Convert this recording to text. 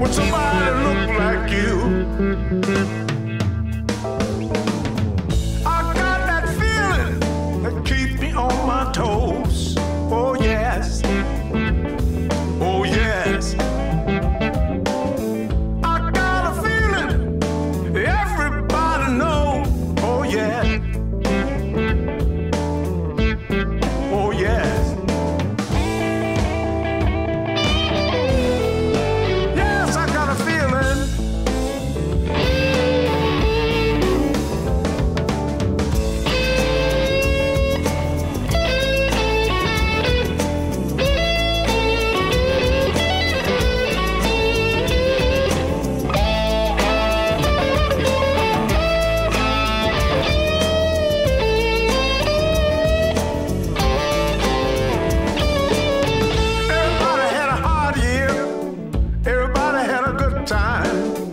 when somebody looked like you. I got that feeling that keeps me on my toes. Oh yes, oh yes. I got a feeling everybody knows. Oh yeah, oh yes. Time